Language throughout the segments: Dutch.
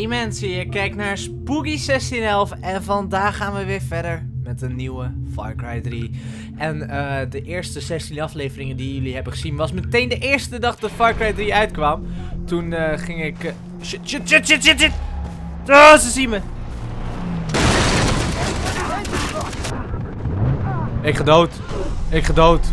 Hey mensen, je kijkt naar Spooky1611 en vandaag gaan we weer verder met een nieuwe Far Cry 3. En de eerste 16 afleveringen die jullie hebben gezien was meteen de eerste dag dat Far Cry 3 uitkwam. Toen ging ik... Shit! Oh, ze zien me! Ik ga dood.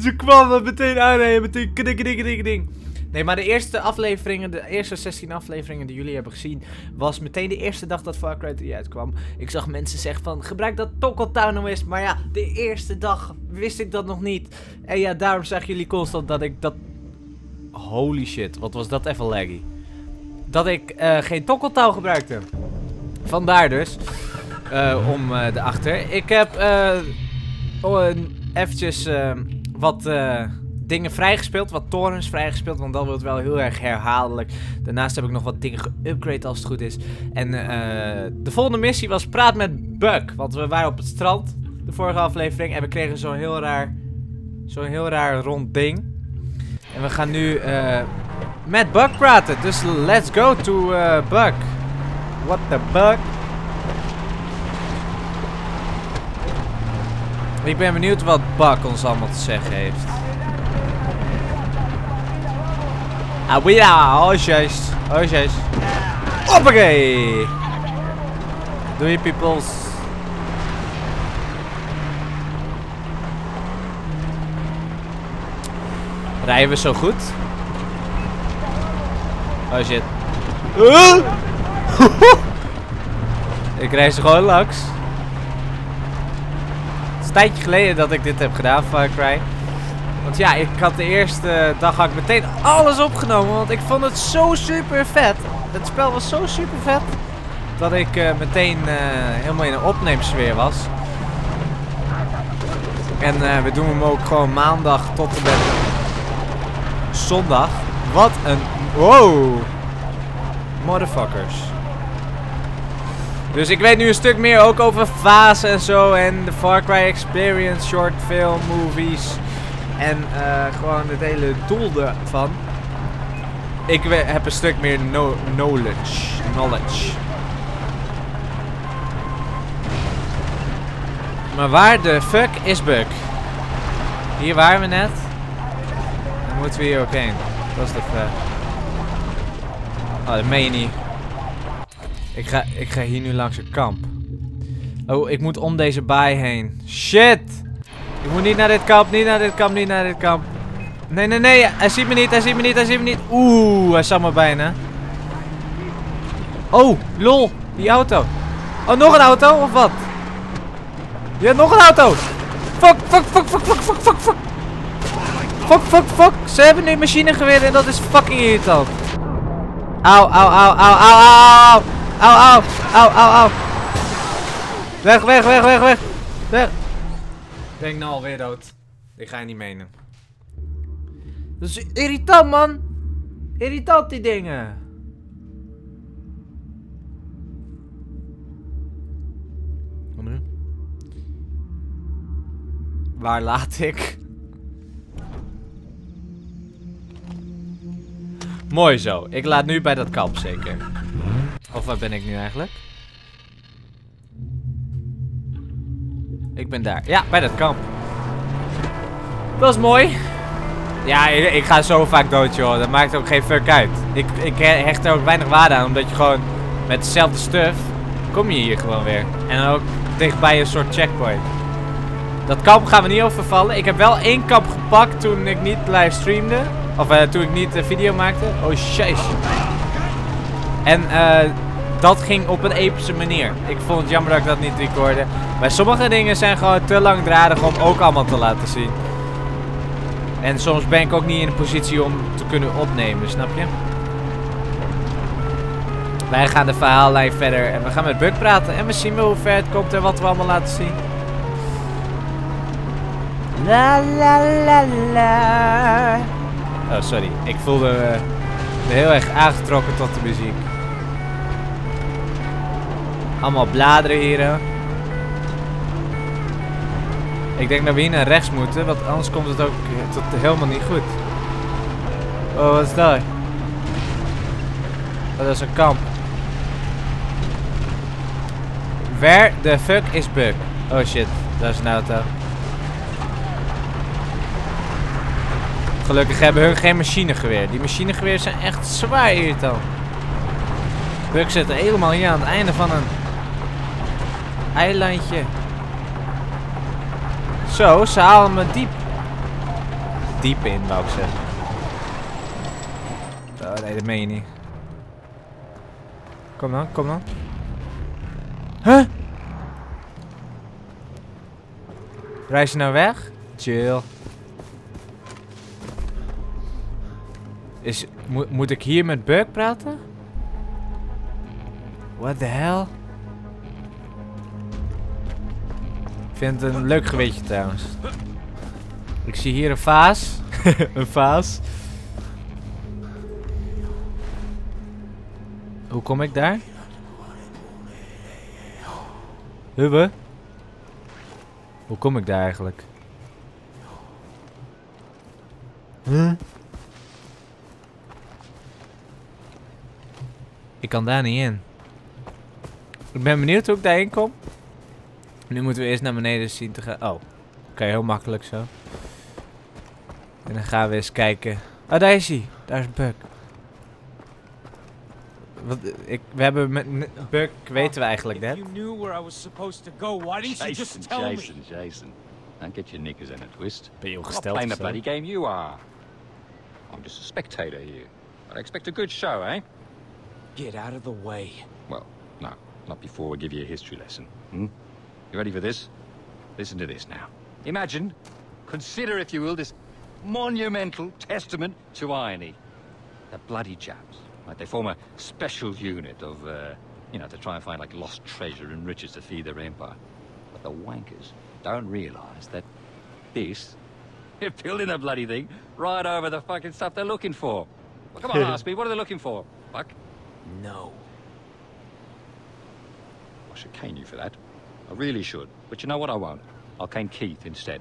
Ze kwamen meteen aanrijden, meteen knik. Nee, maar de eerste afleveringen, de eerste 16 afleveringen die jullie hebben gezien, was meteen de eerste dag dat Far Cry 3 uitkwam. Ik zag mensen zeggen van, gebruik dat Tokkeltown nou eens. Maar ja, de eerste dag wist ik dat nog niet. En ja, daarom zeggen jullie constant dat ik dat... Holy shit, wat was dat even laggy. Dat ik geen Tokkeltown gebruikte. Vandaar dus. Daarachter. Ik heb eventjes wat... dingen vrijgespeeld, wat torens vrijgespeeld, want dat wordt wel heel erg herhaaldelijk. Daarnaast heb ik nog wat dingen geüpgrade als het goed is. En de volgende missie was praat met Buck, want we waren op het strand de vorige aflevering en we kregen zo'n heel raar rond ding. En we gaan nu met Buck praten, dus let's go to Buck. What the Buck? Ik ben benieuwd wat Buck ons allemaal te zeggen heeft. Ah, ja, oh jeez. Hoppakee! Doei, peoples. Rijden we zo goed? Oh shit. Ik rijd ze gewoon langs. Het is een tijdje geleden dat ik dit heb gedaan, Far Cry. Want ja, ik had de eerste dag had ik meteen alles opgenomen, want ik vond het zo super vet. Het spel was zo super vet, dat ik meteen helemaal in een opneemsfeer was. En we doen hem ook gewoon maandag tot en met zondag. Wat een... Wow! Motherfuckers. Dus ik weet nu een stuk meer ook over Vaas en zo en de Far Cry Experience, short film, movies... En gewoon het hele doel ervan. Ik heb een stuk meer knowledge. Maar waar de fuck is Buck? Hier waren we net. Dan moeten we hier ook heen. Dat is de fuck. Oh, dat meen je niet. Ik ga hier nu langs een kamp. Oh, ik moet om deze baai heen. Shit! Ik moet niet naar dit kamp. Nee. Hij ziet me niet. Oeh, hij zag me bijna. Oh, lol. Die auto. Oh, nog een auto of wat? Ja, nog een auto. Fuck. Fuck. Ze hebben nu machinegeweer en dat is fucking irritant. Auw. Weg. Ik denk nou alweer dood. Ik ga je niet menen. Dat is irritant, man. Irritant die dingen. Wat nu? Waar laat ik? Mooi zo. Ik laat nu bij dat kamp zeker. Of waar ben ik nu eigenlijk? Ik ben daar. Ja, bij dat kamp. Dat is mooi. Ja, ik ga zo vaak dood, joh. Dat maakt ook geen fuck uit. Ik hecht er ook weinig waarde aan, omdat je gewoon met dezelfde stuff kom je hier gewoon weer. En ook dichtbij een soort checkpoint. Dat kamp gaan we niet overvallen. Ik heb wel één kamp gepakt toen ik niet livestreamde. Of toen ik niet video maakte. Oh, jeez. En dat ging op een epische manier. Ik vond het jammer dat ik dat niet recorde. Maar sommige dingen zijn gewoon te langdradig om ook allemaal te laten zien. En soms ben ik ook niet in de positie om te kunnen opnemen, snap je? Wij gaan de verhaallijn verder en we gaan met Buck praten. En we zien wel hoe ver het komt en wat we allemaal laten zien. La la la la. Oh, sorry. Ik voelde me heel erg aangetrokken tot de muziek. Allemaal bladeren hier. Hè. Ik denk dat we hier naar rechts moeten, want anders komt het ook helemaal niet goed. Oh, wat is dat? Dat is een kamp. Where the fuck is Buck? Oh shit, dat is een auto. Gelukkig hebben hun geen machinegeweer. Die machinegeweer zijn echt zwaar irritant. Buck zit er helemaal hier aan het einde van een eilandje. Zo, ze halen me diep. Diep in, wou ik zeggen. Oh nee, dat meen je niet. Kom dan, kom dan. Huh? Reis je nou weg? Chill. Moet ik hier met Buck praten? What the hell? Ik vind het een leuk gewetje trouwens. Ik zie hier een vaas. Een vaas. Hoe kom ik daar? Hubbe? Hoe kom ik daar eigenlijk? Huh? Ik kan daar niet in. Ik ben benieuwd hoe ik daarin kom. Nu moeten we eerst naar beneden zien te gaan. Oh, kan je heel makkelijk zo. En dan gaan we eens kijken. Oh, daar is hij. Daar is Buck. Wat, we hebben met Buck, weten we eigenlijk net. Jason. Don't get your knickers in a twist. Ben je ongesteld? What kind of bloody game you are? I'm just a spectator here. I expect a good show, eh? Get out of the way. Well, no, not before we give you a history lesson. Hmm? You ready for this? Listen to this now. Imagine, consider if you will, this monumental testament to irony. The bloody Japs, right? They form a special unit of, you know, to try and find like lost treasure and riches to feed their empire. But the wankers don't realize that this, they're building the bloody thing right over the fucking stuff they're looking for. Well, come on, ask me, what are they looking for? Fuck. No. I should cane you for that. I really should, but you know what? I won't. I'll cane Keith instead.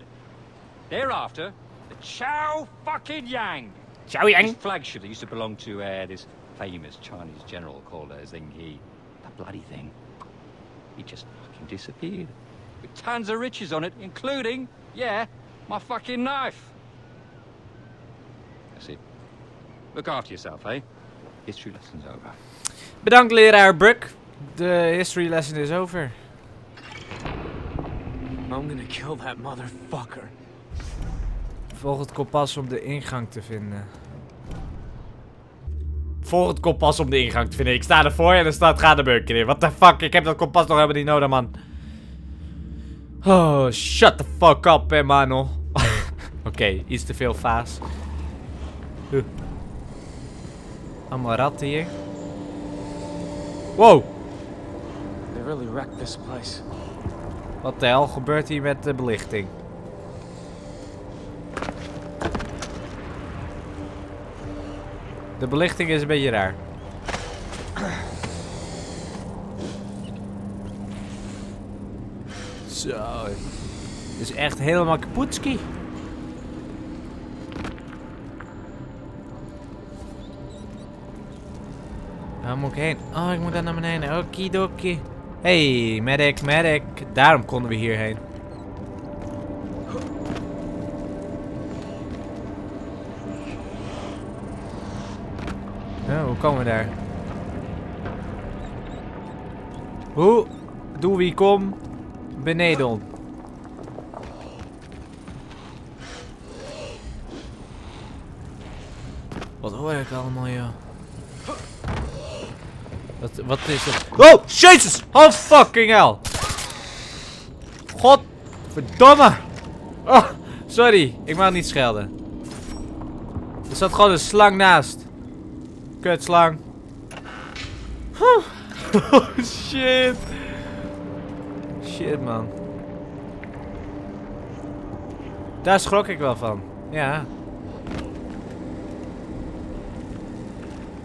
Thereafter, the Chow-Yang. Chow-Yang? His flagship that used to belong to this famous Chinese general called Zheng He. That bloody thing. He just fucking disappeared. With tons of riches on it, including, yeah, my fucking knife. That's it. Look after yourself, eh? History lesson's over. Bedankt, leraar Buck. De history lesson is over. I'm gonna kill that motherfucker. Volg het kompas om de ingang te vinden. Volg het kompas om de ingang te vinden. Ik sta ervoor en er staat ga de bunker in. What the fuck? Ik heb dat kompas nog helemaal niet nodig, man. Oh, shut the fuck up, hermano. Oké, iets te veel vaas. Allemaal ratten hier. Wow. They really wrecked this place. Wat de hel gebeurt hier met de belichting? De belichting is een beetje raar. Zo. Het is echt helemaal kaputski. Waar moet ik heen? Oh, ik moet daar naar beneden. Okidoki. Hey, medic, medic. Daarom konden we hierheen. Hoe komen we daar? Hoe doe we kom beneden? Wat hoor ik allemaal, joh? Wat is het? Oh, jezus! Oh, fucking hell! Godverdomme! Oh, sorry. Ik mag niet schelden. Er zat gewoon een slang naast. Kutslang. Oh, shit. Shit, man. Daar schrok ik wel van. Ja.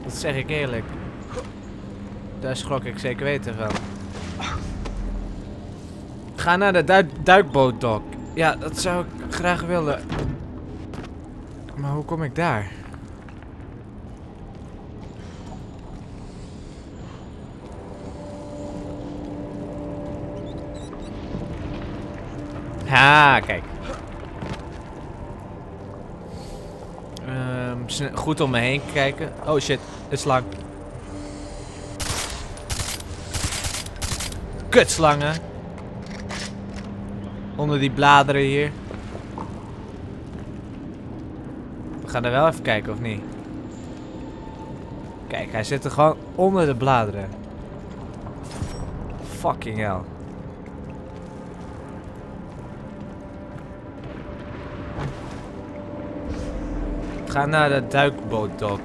Dat zeg ik eerlijk. Daar schrok ik zeker weten van. Ga naar de duikbootdok. Ja, dat zou ik graag willen. Maar hoe kom ik daar? Ha, kijk. Goed om me heen kijken. Oh shit, de slang. Kutslangen. Onder die bladeren hier. We gaan er wel even kijken, of niet? Kijk, hij zit er gewoon onder de bladeren. Fucking hell. We gaan naar de duikbootdok.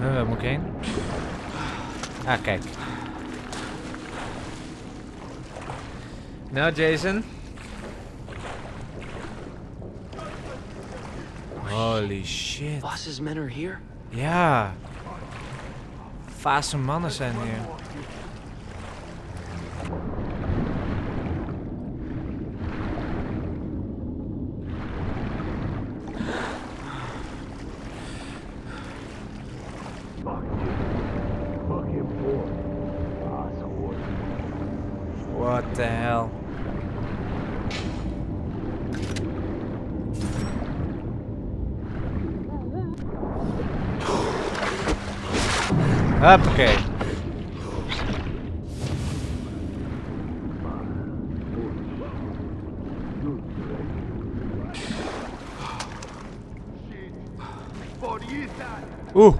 Waar moet ik heen? Ah, kijk. Nou, Jason. Holy shit. Vaas's men are here? Ja. Vaas'se mannen zijn hier. What the hell? Oké. Oeh.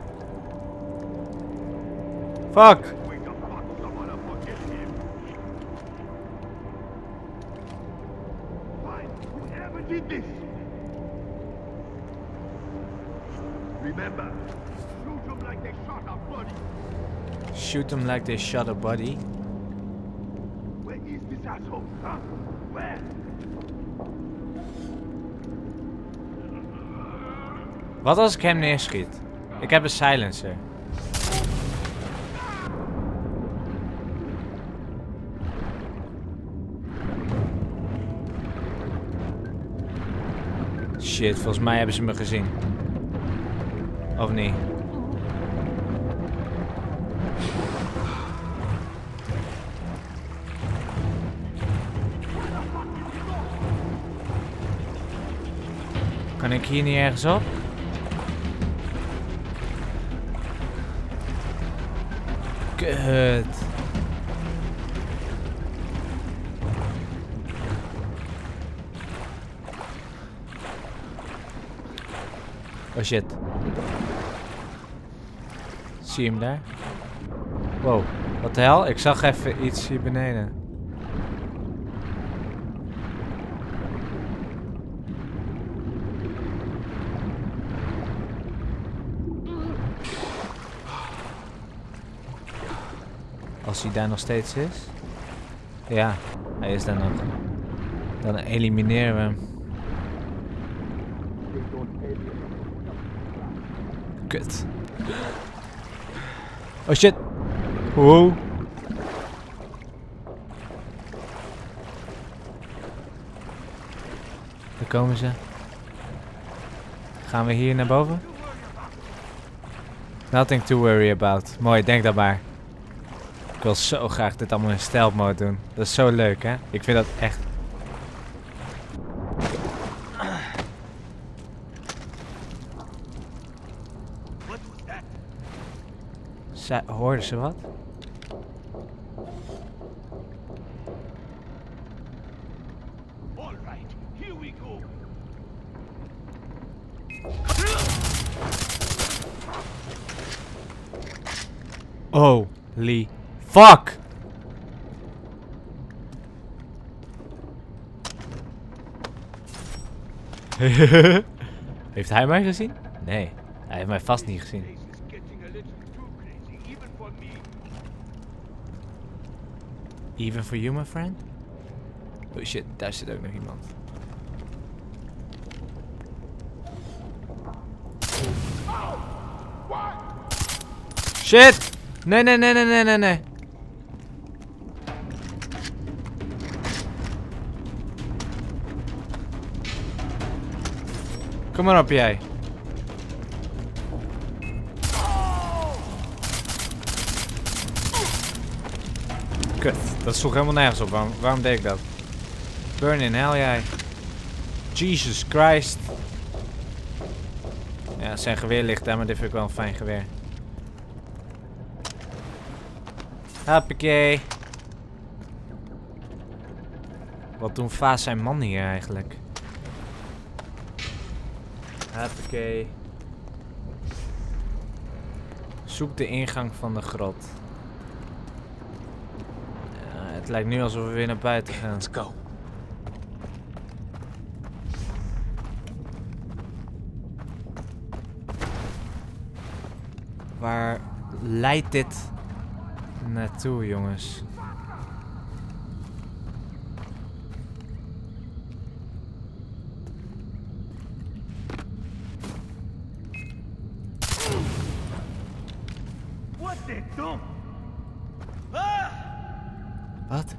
Fuck. Shoot them like they shot a buddy. Where is this asshole? Huh? Where? Wat als ik hem neerschiet? Ik heb een silencer. Shit, volgens mij hebben ze me gezien. Of niet? Kan ik hier niet ergens op? Kut. Oh shit. Zie je hem daar? Wow, wat de hel? Ik zag even iets hier beneden. Als hij daar nog steeds is. Ja, hij is daar nog. Dan elimineren we hem. Kut. Oh shit. Wow. Daar komen ze. Gaan we hier naar boven? Nothing to worry about. Mooi, denk dat maar. Ik wil zo graag dit allemaal in stealth mode doen. Dat is zo leuk, hè? Ik vind dat echt... Hoorden ze wat? Holy fuck! Heeft hij mij gezien? Nee, hij heeft mij vast niet gezien. Even for you, my friend? Oh shit, daar zit ook nog iemand. Shit! Nee, nee, nee, nee, nee, nee, nee. Kom maar op, jij. kut. Dat sloeg helemaal nergens op. Waarom deed ik dat? Burn in hell, jij. Jesus Christ. Ja, zijn geweer ligt daar, maar dit vind ik wel een fijn geweer. Hoppakee. Wat doen Vaas zijn man hier eigenlijk? Hoppakee. Zoek de ingang van de grot. Het lijkt nu alsof we weer naar buiten gaan. Let's go. Waar leidt dit naartoe, jongens? Wat?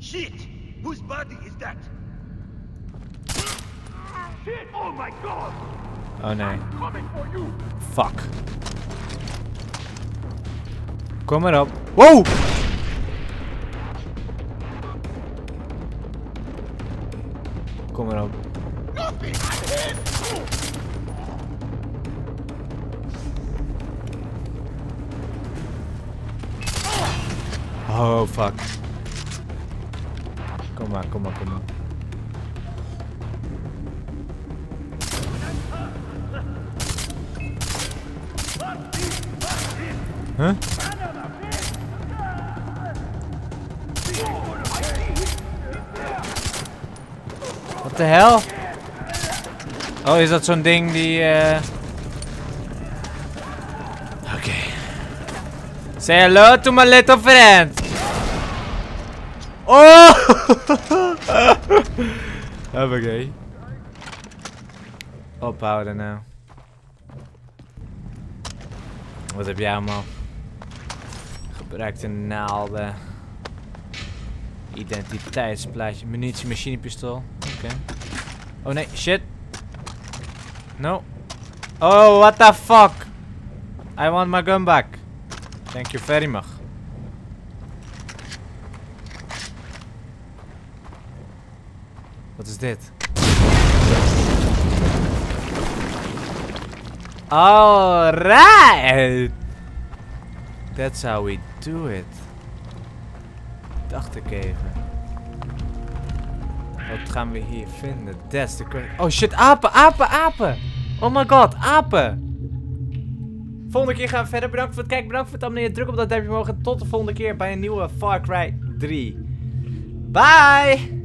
Shit! Whose body is that? Shit! Oh my god! Oh nee. Fuck. Kom maar op. Wow! Kom maar op. Oh fuck. Kom maar, kom maar, kom maar. Huh? Wat de hel? Oh, is dat zo'n ding die... Oké. Okay. Say hello to my little friend. Oh! Oké. Ophouden nou. Wat heb jij allemaal? Gebruikte naalden. Identiteitsplaatje. Munitie, machinepistool. Oké. Okay. Oh nee, shit. No. Oh, what the fuck? I want my gun back. Thank you very much. Wat is dit? Alright! That's how we do it. Dacht ik even. Wat gaan we hier vinden? That's the question. Oh shit, apen, apen, apen! Oh my god, apen! Volgende keer gaan we verder. Bedankt voor het kijken, bedankt voor het abonneren. Druk op dat duimpje omhoog en tot de volgende keer bij een nieuwe Far Cry 3. Bye!